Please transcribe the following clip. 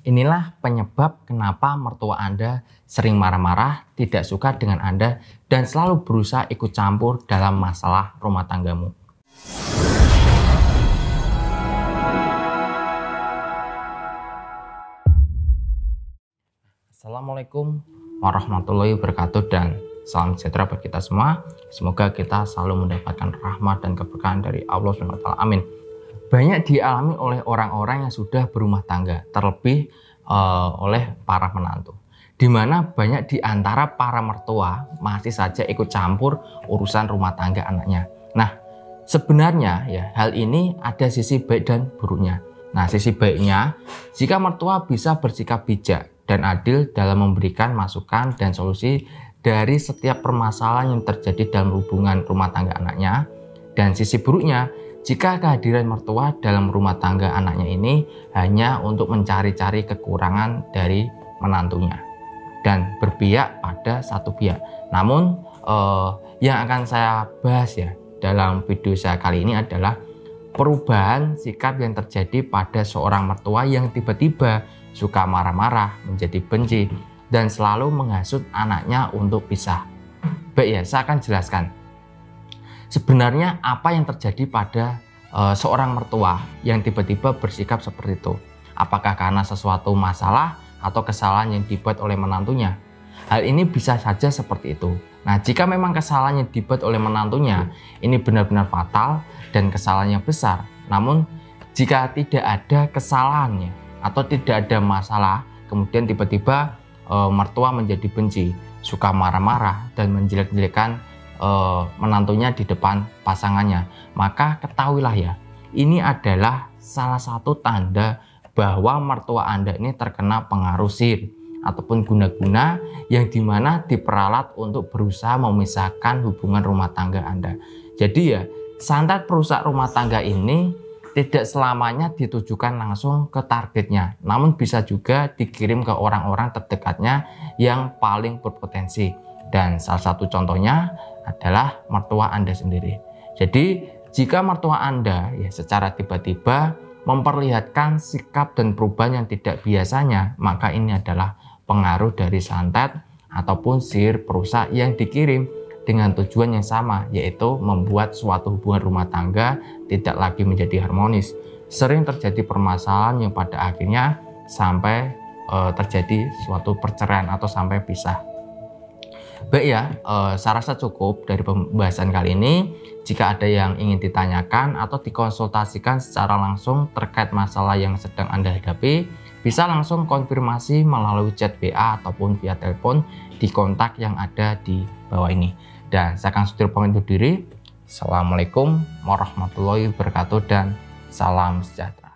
Inilah penyebab kenapa mertua Anda sering marah-marah, tidak suka dengan Anda, dan selalu berusaha ikut campur dalam masalah rumah tanggamu. Assalamualaikum warahmatullahi wabarakatuh dan salam sejahtera bagi kita semua. Semoga kita selalu mendapatkan rahmat dan keberkahan dari Allah SWT. Amin. Banyak dialami oleh orang-orang yang sudah berumah tangga, terlebih oleh para menantu. Di mana banyak di antara para mertua masih saja ikut campur urusan rumah tangga anaknya. Nah, sebenarnya ya hal ini ada sisi baik dan buruknya. Nah, sisi baiknya jika mertua bisa bersikap bijak dan adil dalam memberikan masukan dan solusi dari setiap permasalahan yang terjadi dalam hubungan rumah tangga anaknya. Dan sisi buruknya jika kehadiran mertua dalam rumah tangga anaknya ini hanya untuk mencari-cari kekurangan dari menantunya dan berpihak pada satu pihak. Namun yang akan saya bahas ya dalam video saya kali ini adalah perubahan sikap yang terjadi pada seorang mertua yang tiba-tiba suka marah-marah, menjadi benci, dan selalu menghasut anaknya untuk pisah. Baik ya, saya akan jelaskan. Sebenarnya apa yang terjadi pada seorang mertua yang tiba-tiba bersikap seperti itu? Apakah karena sesuatu masalah atau kesalahan yang dibuat oleh menantunya? Hal ini bisa saja seperti itu. Nah, jika memang kesalahan yang dibuat oleh menantunya ini benar-benar fatal dan kesalahannya besar. Namun, jika tidak ada kesalahannya atau tidak ada masalah, kemudian tiba-tiba mertua menjadi benci, suka marah-marah, dan menjelek-jelekan menantunya di depan pasangannya, maka ketahuilah ya, ini adalah salah satu tanda bahwa mertua Anda ini terkena pengaruh sihir ataupun guna-guna yang dimana diperalat untuk berusaha memisahkan hubungan rumah tangga Anda. Jadi ya, santet perusak rumah tangga ini tidak selamanya ditujukan langsung ke targetnya, namun bisa juga dikirim ke orang-orang terdekatnya yang paling berpotensi. Dan salah satu contohnya adalah mertua Anda sendiri. Jadi jika mertua Anda ya secara tiba-tiba memperlihatkan sikap dan perubahan yang tidak biasanya, maka ini adalah pengaruh dari santet ataupun sihir perusak yang dikirim dengan tujuan yang sama, yaitu membuat suatu hubungan rumah tangga tidak lagi menjadi harmonis. Sering terjadi permasalahan yang pada akhirnya sampai terjadi suatu perceraian atau sampai pisah. Baik ya, saya rasa cukup dari pembahasan kali ini. Jika ada yang ingin ditanyakan atau dikonsultasikan secara langsung terkait masalah yang sedang Anda hadapi, bisa langsung konfirmasi melalui chat WA ataupun via telepon di kontak yang ada di bawah ini. Dan saya Kang Sudiro pamit undur diri. Assalamualaikum warahmatullahi wabarakatuh dan salam sejahtera.